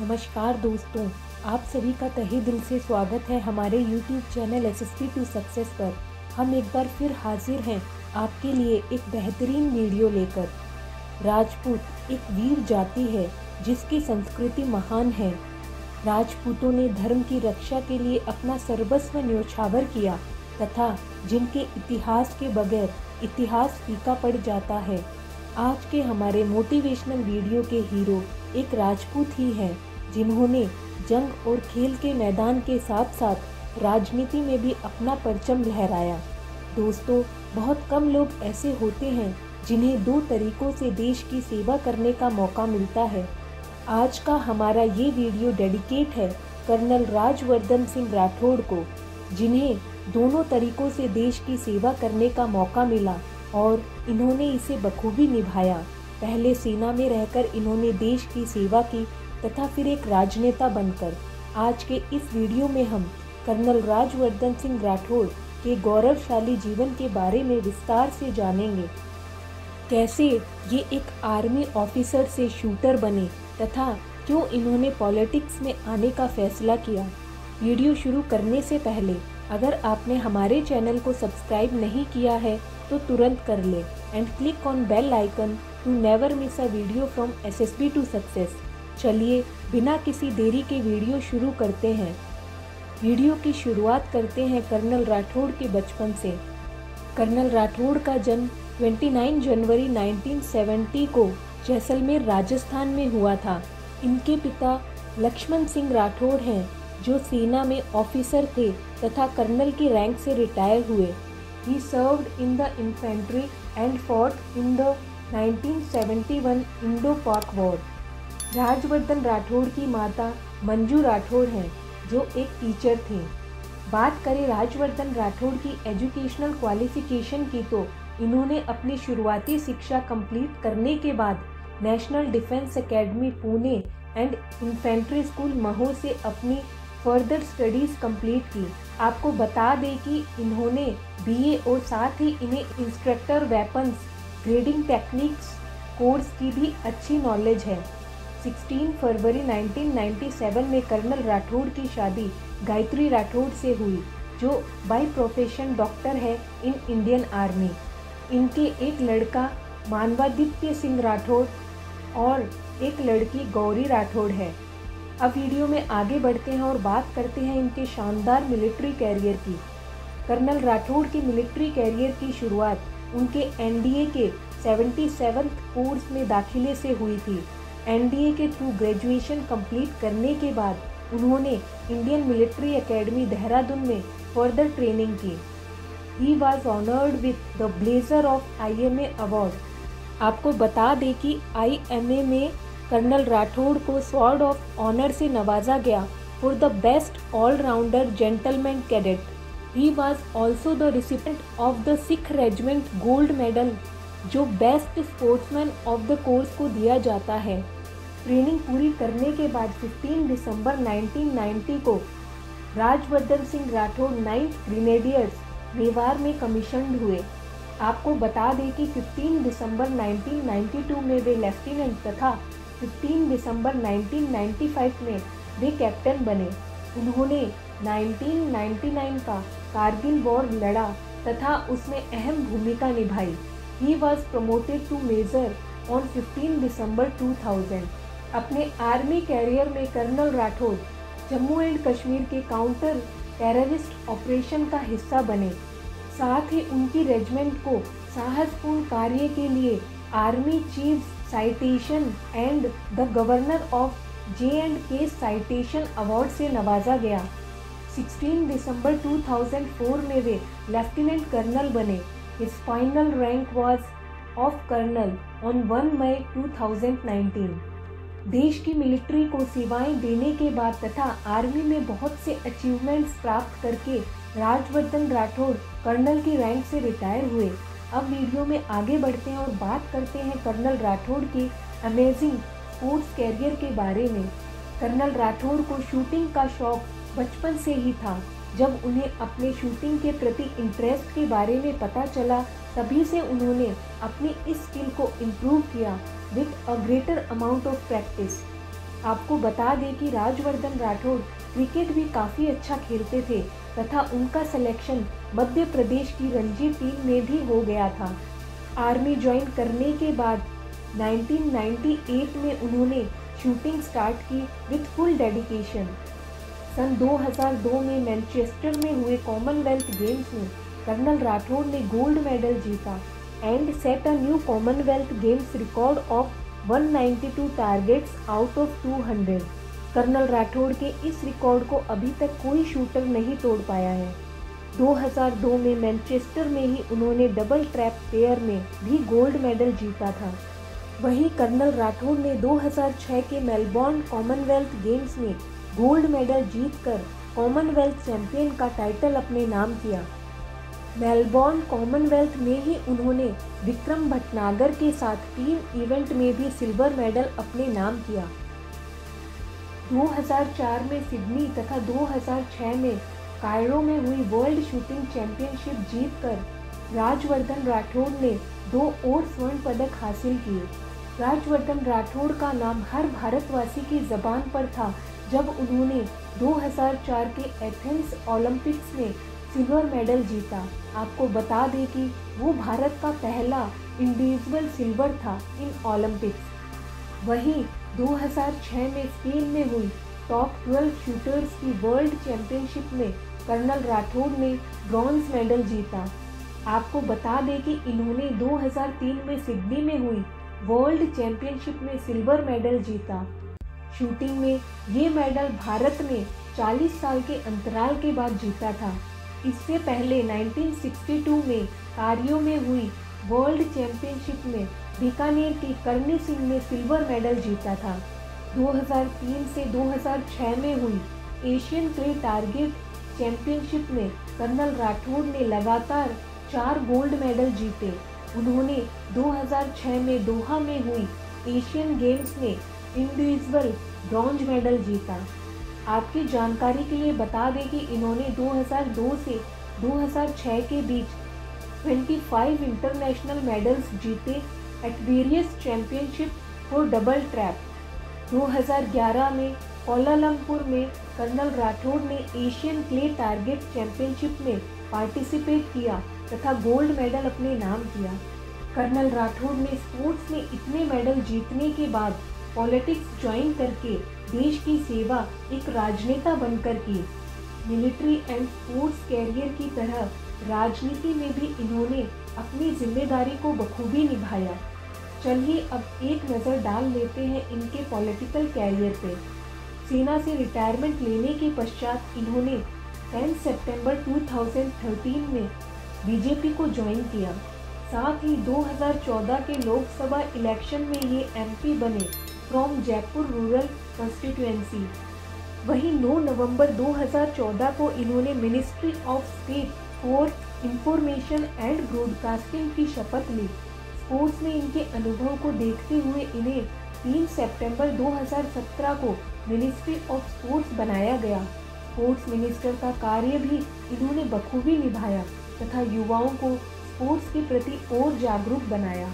नमस्कार दोस्तों, आप सभी का तहे दिल से स्वागत है हमारे YouTube चैनल SSBToSuccess पर। हम एक बार फिर हाजिर हैं आपके लिए एक बेहतरीन वीडियो लेकर। राजपूत एक वीर जाति है जिसकी संस्कृति महान है। राजपूतों ने धर्म की रक्षा के लिए अपना सर्वस्व न्योछावर किया तथा जिनके इतिहास के बगैर इतिहास फीका पड़ जाता है। आज के हमारे मोटिवेशनल वीडियो के हीरो एक राजपूत ही हैं जिन्होंने जंग और खेल के मैदान के साथ साथ राजनीति में भी अपना परचम लहराया। दोस्तों, बहुत कम लोग ऐसे होते हैं जिन्हें दो तरीक़ों से देश की सेवा करने का मौका मिलता है। आज का हमारा ये वीडियो डेडिकेट है कर्नल राजवर्धन सिंह राठौड़ को, जिन्हें दोनों तरीक़ों से देश की सेवा करने का मौका मिला और इन्होंने इसे बखूबी निभाया। पहले सेना में रहकर इन्होंने देश की सेवा की तथा फिर एक राजनेता बनकर। आज के इस वीडियो में हम कर्नल राजवर्धन सिंह राठौड़ के गौरवशाली जीवन के बारे में विस्तार से जानेंगे। कैसे ये एक आर्मी ऑफिसर से शूटर बने तथा क्यों इन्होंने पॉलिटिक्स में आने का फैसला किया। वीडियो शुरू करने से पहले अगर आपने हमारे चैनल को सब्सक्राइब नहीं किया है तो तुरंत कर ले and click on bell icon to never miss a video फ्रॉम SSBToSuccess। चलिए बिना किसी देरी के वीडियो शुरू करते हैं। वीडियो की शुरुआत करते हैं कर्नल राठौड़ के बचपन से। कर्नल राठौड़ का जन्म 29 जनवरी 1970 को जैसलमेर, राजस्थान में हुआ था। इनके पिता लक्ष्मण सिंह राठौड़ हैं जो सेना में ऑफिसर थे तथा कर्नल की रैंक से रिटायर हुए। He served in the infantry and fought in the 1971 Indo-Pak War। Rajvardhan Rathore की माता मंजू राठौड़ हैं जो एक टीचर थीं। बात करें राजवर्धन राठौड़ की एजुकेशनल क्वालिफिकेशन की तो इन्होंने अपनी शुरुआती शिक्षा कंप्लीट करने के बाद national defence academy Pune and infantry school Mhow से अपनी फर्दर स्टडीज़ कंप्लीट की। आपको बता दें कि इन्होंने BA और साथ ही इन्हें instructor weapons grading techniques course की भी अच्छी नॉलेज है। 16 फरवरी 1997 में कर्नल राठौड़ की शादी गायत्री राठौड़ से हुई जो बाय प्रोफेशन डॉक्टर है इन इंडियन आर्मी। इनके एक लड़का मानवादित्य सिंह राठौड़ और एक लड़की गौरी राठौड़ है। अब वीडियो में आगे बढ़ते हैं और बात करते हैं इनके शानदार मिलिट्री कैरियर की। कर्नल राठौड़ की मिलिट्री कैरियर की शुरुआत उनके NDA के 77वें कोर्स में दाखिले से हुई थी। NDA के थ्रू ग्रेजुएशन कंप्लीट करने के बाद उन्होंने इंडियन मिलिट्री एकेडमी देहरादून में फर्दर ट्रेनिंग की। He was honoured with the blazer of IMA award. आपको बता दें कि IMA में कर्नल राठौड़ को स्वॉर्ड ऑफ ऑनर से नवाजा गया for the best allrounder gentleman cadet. He was also the recipient of the Sikh regiment gold medal जो best sportsman of the course को दिया जाता है। ट्रेनिंग पूरी करने के बाद 15 दिसंबर 1990 को राजवर्धन सिंह राठौड़ 9th ग्रेनेडियर्स मेवाड़ में कमीशनड हुए। आपको बता दें कि 15 दिसंबर 1992 में वे लेफ्टिनेंट तथा 15 दिसंबर 1995 में वे कैप्टन बने। उन्होंने 1999 का कारगिल वॉर लड़ा तथा उसमें अहम भूमिका निभाई। He was promoted to major on 15 December 2000। अपने आर्मी कैरियर में कर्नल राठौड़ जम्मू एंड कश्मीर के काउंटर टेररिस्ट ऑपरेशन का हिस्सा बने। साथ ही उनकी रेजिमेंट को साहसपूर्ण कार्य के लिए army chiefs citation and the governor of J&K citation award से नवाजा गया। 16 दिसंबर 2004 में वे लेफ्टिनेंट कर्नल बने। His final rank was of colonel on 1 May 2019। देश की मिलिट्री को सेवाएं देने के बाद तथा आर्मी में बहुत से अचीवमेंट्स प्राप्त करके राजवर्धन राठौड़ कर्नल की रैंक से रिटायर हुए। अब वीडियो में आगे बढ़ते हैं और बात करते हैं कर्नल राठौड़ के अमेजिंग स्पोर्ट्स कैरियर के बारे में। कर्नल राठौड़ को शूटिंग का शौक बचपन से ही था। जब उन्हें अपने शूटिंग के प्रति इंटरेस्ट के बारे में पता चला तभी से उन्होंने अपनी इस स्किल को इम्प्रूव किया with a greater amount of practice. आपको बता दें कि राजवर्धन राठौड़ क्रिकेट भी काफ़ी अच्छा खेलते थे तथा उनका सिलेक्शन मध्य प्रदेश की रणजी टीम में भी हो गया था। आर्मी ज्वाइन करने के बाद 1998 में उन्होंने शूटिंग स्टार्ट की विथ फुल डेडिकेशन। सन 2002 में मैनचेस्टर में हुए कॉमनवेल्थ गेम्स में कर्नल राठौड़ ने गोल्ड मेडल जीता and set a new Commonwealth games record of 192 targets out of 200। Colonel Rathore के इस रिकॉर्ड को अभी तक कोई शूटर नहीं तोड़ पाया है। 2002 में मैनचेस्टर में ही उन्होंने डबल ट्रैप पेयर में भी गोल्ड मेडल जीता था। वहीं कर्नल राठौड़ ने 2006 के मेलबोर्न कॉमनवेल्थ गेम्स में गोल्ड मेडल जीतकर कॉमनवेल्थ चैंपियन का टाइटल अपने नाम किया। मेलबोर्न कॉमनवेल्थ में ही उन्होंने विक्रम भटनागर के साथ टीम इवेंट में भी सिल्वर मेडल अपने नाम किया। 2004 में सिडनी तथा 2006 में कायरो में हुई वर्ल्ड शूटिंग चैंपियनशिप जीतकर राजवर्धन राठौड़ ने 2 और स्वर्ण पदक हासिल किए। राजवर्धन राठौड़ का नाम हर भारतवासी की जबान पर था जब उन्होंने 2004 के एथेंस ओलंपिक्स में सिल्वर मेडल जीता। आपको बता दें कि वो भारत का पहला इंडिविजुअल सिल्वर था इन ओलंपिक्स। वहीं 2006 में स्पेन में हुई टॉप 12 शूटर्स की वर्ल्ड चैंपियनशिप में कर्नल राठौड़ ने ब्रॉन्ज मेडल जीता। आपको बता दें कि इन्होंने 2003 में सिडनी में हुई वर्ल्ड चैंपियनशिप में सिल्वर मेडल जीता। शूटिंग में ये मेडल भारत ने 40 साल के अंतराल के बाद जीता था। इससे पहले 1962 में कारियो में हुई वर्ल्ड चैंपियनशिप में बीकानेर की करनी सिंह ने सिल्वर मेडल जीता था। 2003 से 2006 में हुई एशियन क्ले टारगेट चैंपियनशिप में कर्नल राठौड़ ने लगातार 4 गोल्ड मेडल जीते। उन्होंने 2006 में दोहा में हुई एशियन गेम्स में इंडिविजुअल ब्रॉन्ज मेडल जीता। आपकी जानकारी के लिए बता दें कि इन्होंने 2002 से 2006 के बीच 25 इंटरनेशनल मेडल्स जीते at various championship for double trap. 2011 में कोलालमपुर में कर्नल राठौड़ ने एशियन क्ले टारगेट चैंपियनशिप में पार्टिसिपेट किया तथा गोल्ड मेडल अपने नाम किया। कर्नल राठौड़ ने स्पोर्ट्स में इतने मेडल जीतने के बाद पॉलिटिक्स ज्वाइन करके देश की सेवा एक राजनेता बनकर की। मिलिट्री एंड स्पोर्ट्स कैरियर की तरह राजनीति में भी इन्होंने अपनी जिम्मेदारी को बखूबी निभाया। चलिए अब एक नज़र डाल लेते हैं इनके पॉलिटिकल कैरियर पे। सेना से रिटायरमेंट लेने के पश्चात इन्होंने 10 सितंबर 2013 में बीजेपी को ज्वाइन किया। साथ ही 2014 के लोकसभा इलेक्शन में ये एमपी बने फ्रॉम जयपुर रूरल कंस्टिट्यूएंसी। वहीं 9 नवंबर 2014 को इन्होंने मिनिस्ट्री ऑफ स्टेट और इंफॉर्मेशन एंड ब्रॉडकास्टिंग की शपथ ली। स्पोर्ट्स में इनके अनुभव को देखते हुए इन्हें 3 सितंबर 2017 को मिनिस्ट्री ऑफ स्पोर्ट्स बनाया गया। स्पोर्ट्स मिनिस्टर का कार्य भी इन्होंने बखूबी निभाया तथा युवाओं को स्पोर्ट्स के प्रति और जागरूक बनाया।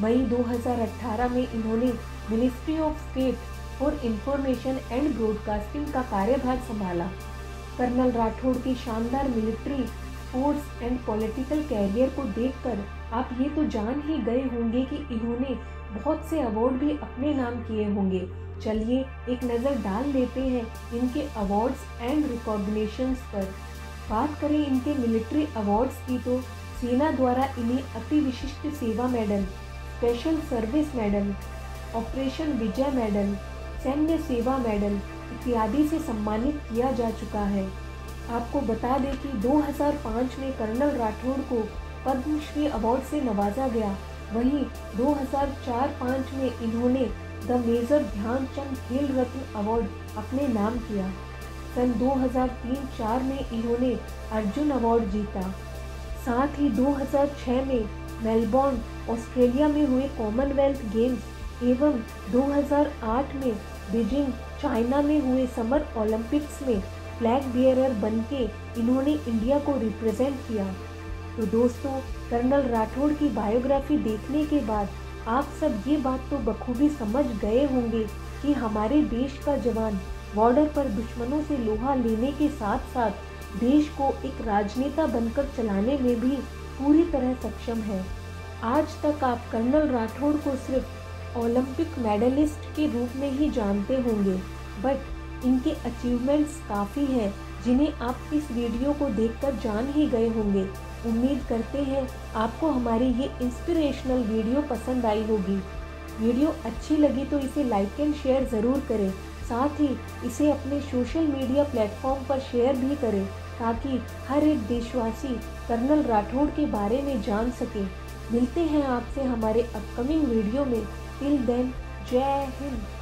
मई 2018 में इन्होंने ministry of state for information and broadcasting का कार्यभार संभाला। कर्नल राठौड़ की शानदार military sports and political career को देखकर आप ये तो जान ही गए होंगे कि इन्होंने बहुत से अवार्ड भी अपने नाम किए होंगे। चलिए एक नज़र डाल लेते हैं इनके अवार्ड्स एंड रिकॉग्निशंस पर। बात करें इनके मिलिट्री अवार्ड्स की तो सेना द्वारा इन्हें Ati Vishisht Seva medal, special service medal, operation Vijay medal, Sainya Seva medal इत्यादि से सम्मानित किया जा चुका है। आपको बता दें कि 2005 में कर्नल राठौड़ को पद्म श्री अवार्ड से नवाजा गया। वहीं 2004-05 में इन्होंने द मेजर ध्यान चंद खेल रत्न अवार्ड अपने नाम किया। सन 2003-04 में इन्होंने अर्जुन अवार्ड जीता। साथ ही 2006 में मेलबोर्न ऑस्ट्रेलिया में हुए कॉमनवेल्थ गेम्स एवं 2008 में बीजिंग चाइना में हुए समर ओलंपिक्स में फ्लैग बियरर बनके इन्होंने इंडिया को रिप्रेजेंट किया। तो दोस्तों, कर्नल राठौड़ की बायोग्राफी देखने के बाद आप सब ये बात तो बखूबी समझ गए होंगे कि हमारे देश का जवान बॉर्डर पर दुश्मनों से लोहा लेने के साथ साथ देश को एक राजनेता बनकर चलाने में भी पूरी तरह सक्षम है। आज तक आप कर्नल राठौड़ को सिर्फ ओलंपिक मेडलिस्ट के रूप में ही जानते होंगे, बट इनके अचीवमेंट्स काफ़ी हैं जिन्हें आप इस वीडियो को देखकर जान ही गए होंगे। उम्मीद करते हैं आपको हमारी ये इंस्पिरेशनल वीडियो पसंद आई होगी। वीडियो अच्छी लगी तो इसे लाइक एंड शेयर ज़रूर करें, साथ ही इसे अपने सोशल मीडिया प्लेटफॉर्म पर शेयर भी करें ताकि हर एक देशवासी कर्नल राठौड़ के बारे में जान सके। मिलते हैं आपसे हमारे अपकमिंग वीडियो में। टिल देन, जय हिंद।